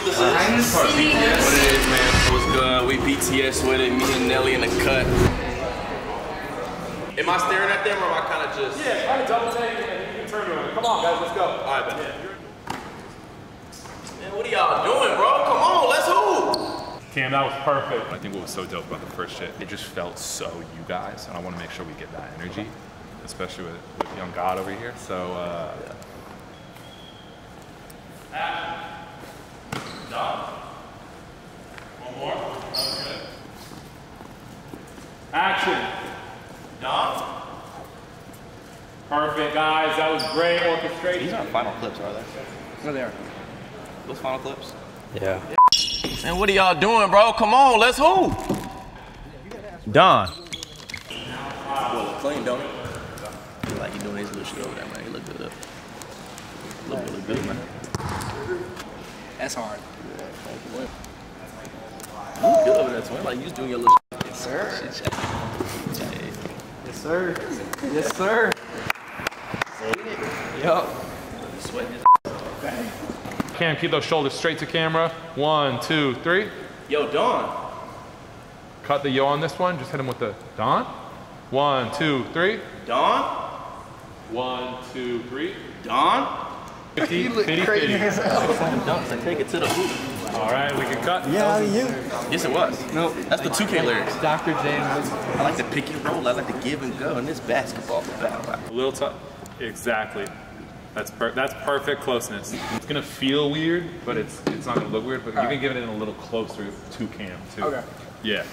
What it is, man? What's good? We BTS with it. Me and Nelly in the cut. Am I staring at them or am I kind of just? Yeah, kind of double take and you can turn around. Come on, guys, let's go. All right, man. Man, what are y'all doing, bro? Come on, let's hoop. Cam, that was perfect. I think what was so dope about the first shit, it just felt so you guys, and I want to make sure we get that energy, especially with young God over here. So. Done. One more. That was good. Action. Done. Perfect, guys. That was great orchestration. These aren't final clips, are they? No, they are. Those final clips? Yeah. Man, what are y'all doing, bro? Come on, let's hoop. Done. Well, clean, don't it? I feel like you're doing this little shit over there, man. You look good up. You look really good, man. That's hard. You look good over there, twin. Like, you just doing your little shit. Yes, sir. Yes, sir. Yes, sir. Yo. You sweating his okay. Cam, keep those shoulders straight to camera. 1, 2, 3. Yo, Don. Cut the yo on this one. Just hit him with the Don. 1, 2, 3. Don. 1, 2, 3. Don. 50, 50, 50. Take it to the hoop. All right, we can cut. Yeah, you. Yes, it was. No, that's the 2K lyrics. Dr. James. I like to pick and roll. I like to give and go. And this basketball. A little tough. Exactly. That's perfect closeness. It's gonna feel weird, but it's not gonna look weird. But all you right. Can give it in a little closer to Cam too. Okay. Yeah.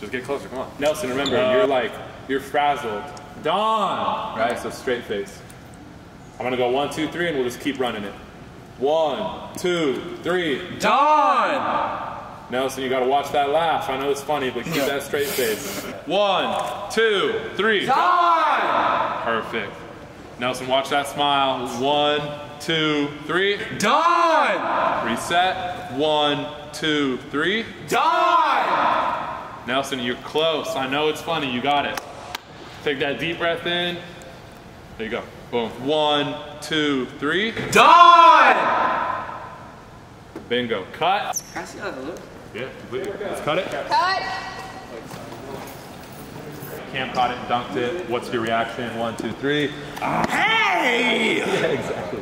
Just get closer. Come on, Nelson. Remember, you're frazzled. Don. Right. So straight face. I'm gonna go 1, 2, 3, and we'll just keep running it. 1, 2, 3. Don! Nelson, you gotta watch that laugh. I know it's funny, but keep that straight face. 1, 2, 3. Don! Perfect. Nelson, watch that smile. 1, 2, 3. Don! Reset. 1, 2, 3. Don! Nelson, you're close. I know it's funny. You got it. Take that deep breath in. There you go. Boom. 1, 2, 3. Done! Bingo. Cut. Can I see how that looks? Yeah, completely. Let's cut it. Cut! Cam caught it and dunked it. What's your reaction? 1, 2, 3. Hey! Yeah, exactly.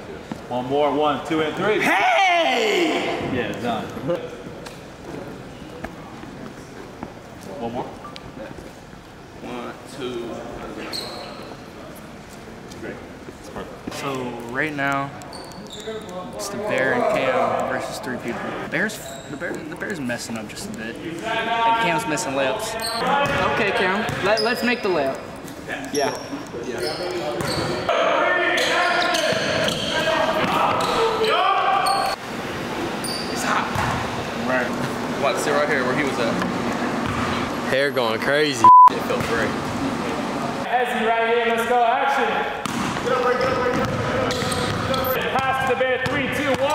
One more. 1, 2, and 3. Hey! Yeah, done. One more. 1, 2, 3. So right now, it's the Bear and Cam versus 3 people. The Bear's messing up just a bit, and Cam's missing layups. Okay, Cam, let's make the layup. Yeah. It's hot. Right. Watch, sit right here where he was at. Hair going crazy. It felt great. Ezzy right here. Let's go. Action. Get up, get up, get up. Pass to the Bear. 3, 2, 1.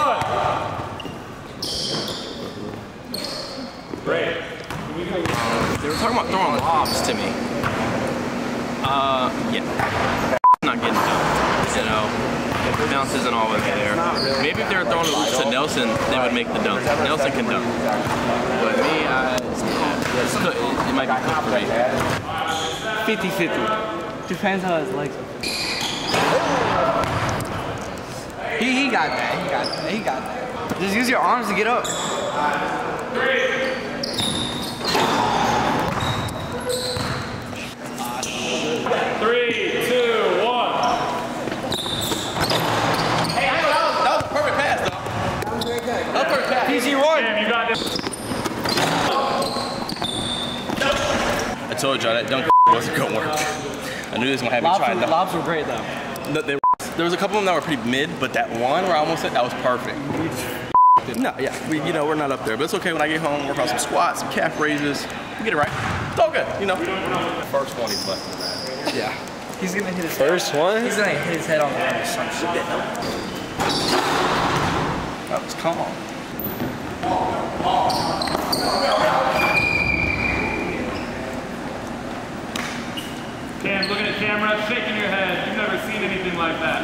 Great. They were talking about throwing lobs to me. Yeah. Not getting dunked. You know, the bounce isn't all the way there. Maybe if they were throwing lobs to Nelson, they would make the dunk. Nelson can dunk. But me, it might be cooked for me. 50-50. Depends how his legs are. He got that. He got that. He got that. Just use your arms to get up. 3. I told y'all that dunk wasn't gonna work. I knew this was gonna happen. The lobs were great though. There was a couple of them that were pretty mid, but that one where I almost hit, that was perfect. No, yeah, you know, we're not up there, but it's okay when I get home, work on some squats, some calf raises, we get it right. It's all good, you know. First one he played. Yeah. He's gonna hit his first head. One? He's gonna hit his head on the ground or some shit. That was calm. Cam, look at the camera, shaking your head. You've never seen anything like that.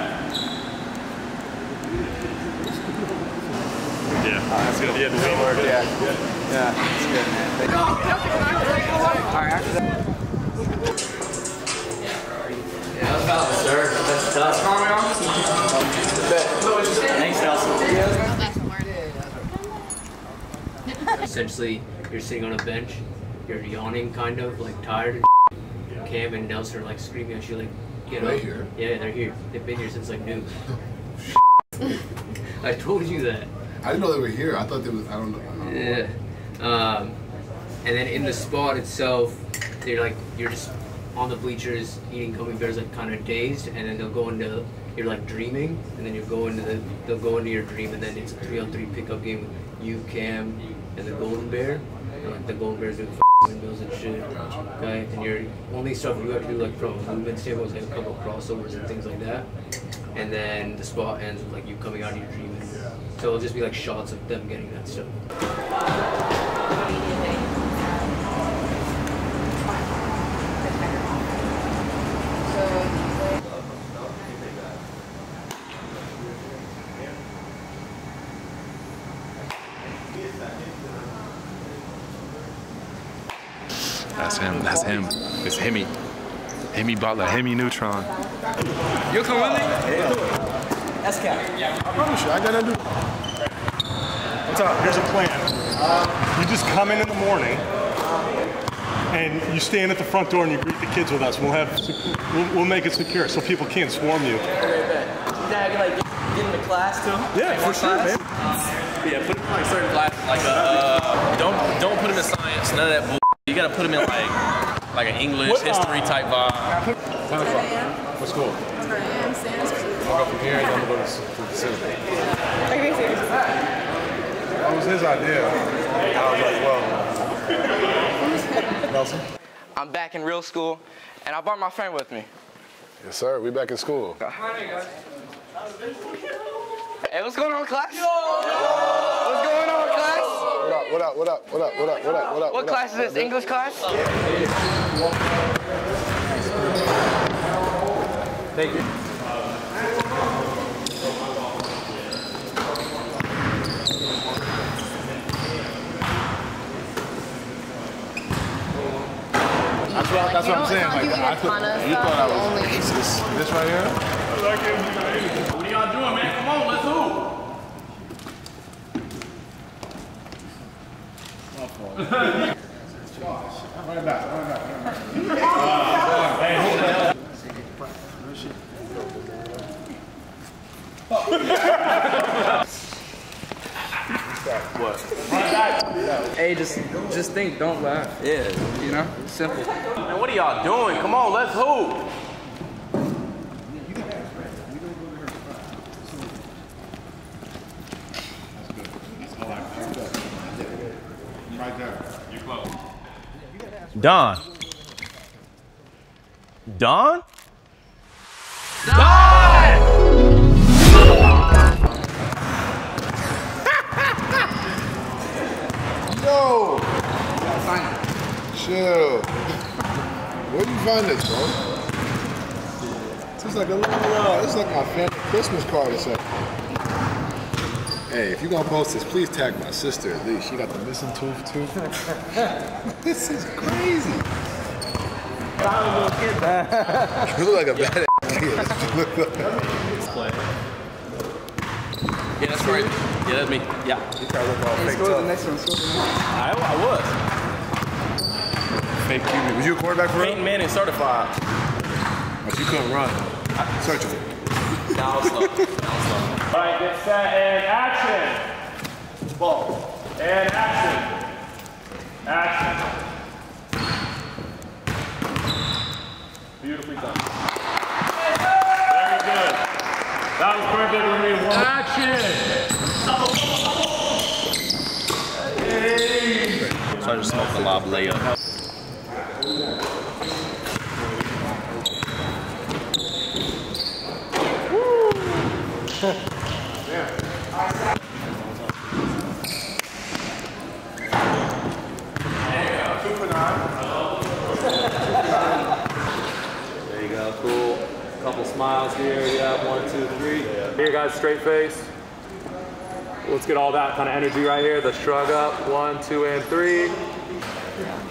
Yeah. That's good. Yeah, the green mark. Yeah. Yeah, that's good, man. All right, after that. Yeah, that's about it, sir. That's tough. Thanks, Nelson. Essentially, you're sitting on a bench. You're yawning, kind of, like, tired and shit. Cam and Nelson are, like, screaming at you, like, get up. Right here? Yeah, they're here. They've been here since, like, noon. I told you that. I didn't know they were here. I thought they was, I don't know. Yeah. And then in the spot itself, they're like, you're just on the bleachers eating gummy bears, like kind of dazed, and then they'll go into, you're like dreaming, and then you go into the, they'll go into your dream, and then it's a 3-on-3 pickup game with you, Cam, and the Golden Bear. And like the Golden Bear's doing windmills and shit, okay? And your only stuff you have to do, like from a movement standpoint, was like a couple of crossovers and things like that. And then the spot ends with like you coming out of your dream. So it'll just be like shots of them getting that stuff. That's him. That's him. It's Hemi. Hemi Butler, Hemi Neutron. You come with me? Yeah. That's Cap. I promise you, I gotta do it. What's up? Here's a plan. You just come in the morning, and you stand at the front door and you greet the kids with us. We'll have, we'll make it secure so people can't swarm you. Now you like get into class too. Yeah, for sure, man. Yeah, put them in like certain classes. Like don't put them in science. None of that bull. You gotta put them in like an English history type vibe. 10 o'clock. What's cool? I'll go from here and then we'll go to the city. It was his idea. I was like, whoa. Nelson? I'm back in real school, and I brought my friend with me. Yes, sir. We back in school. Hi, guys. Hey, what's going on, class? Yo! What's going on, class? What up, what up, what up, what up, what up, what up? What class is this? English class? Yeah. Thank you. That's what I'm saying. Like, I could, you thought I was racist. This right here? What are y'all doing, man? Come on, let's move. Josh, run it back. What? Hey, just think, don't laugh. Yeah, you know, it's simple. Man, what are y'all doing? Come on, let's hoop. Don. Don? Chill. Where do you find this, bro? This is like a little, this is like my family Christmas card or something. Hey, if you're gonna post this, please tag my sister at least. She got the missing tooth too. This is crazy. I you look like a badass kid. Yeah, that's right. Yeah, that's me. Yeah. You try to look all fake. Score the next one. I was. QB. Was you a quarterback for real? Peyton Manning certified. But you couldn't run. Searchable. Nah, I was slow. All right, get set and action. Ball. And action. Action. Beautifully done. Very good. That was perfect when we won. Action. Hey. So I just smoked a lob layup. There you go, cool. Couple smiles here. Yeah, 1, 2, 3. Here, guys, straight face. Let's get all that kind of energy right here. The shrug up. 1, 2, and 3.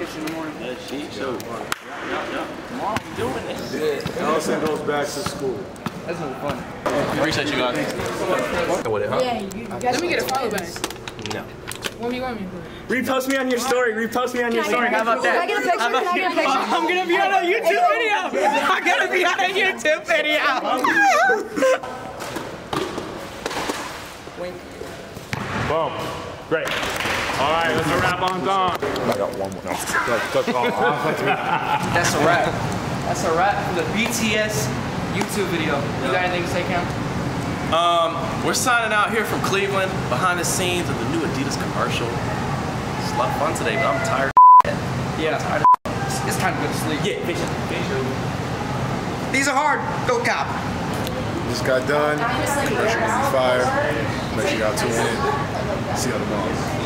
It's in the morning. That's cheap. So, Mom, I'm doing this. Yeah. Nelson goes back to school. That's really fun. What you said you got? Yeah, you got. Let me get a follow back. No. What do you want me to do? Repost me on your story. Repost me on your story. How about that? I'm going to be on a YouTube video. I'm going to be on a YouTube video. Boom. Great. All right, that's a wrap on Dom. I got one more. No. That's a wrap. That's a wrap for the BTS YouTube video. You got anything to say, Cam? We're signing out here from Cleveland, behind the scenes of the new Adidas commercial. It's a lot of fun today, but I'm tired of Yeah, I'm tired of It's time to go to sleep. Yeah, these are hard. Go cop. Just got done. Commercial was on fire. Make sure y'all tune in. See y'all tomorrow.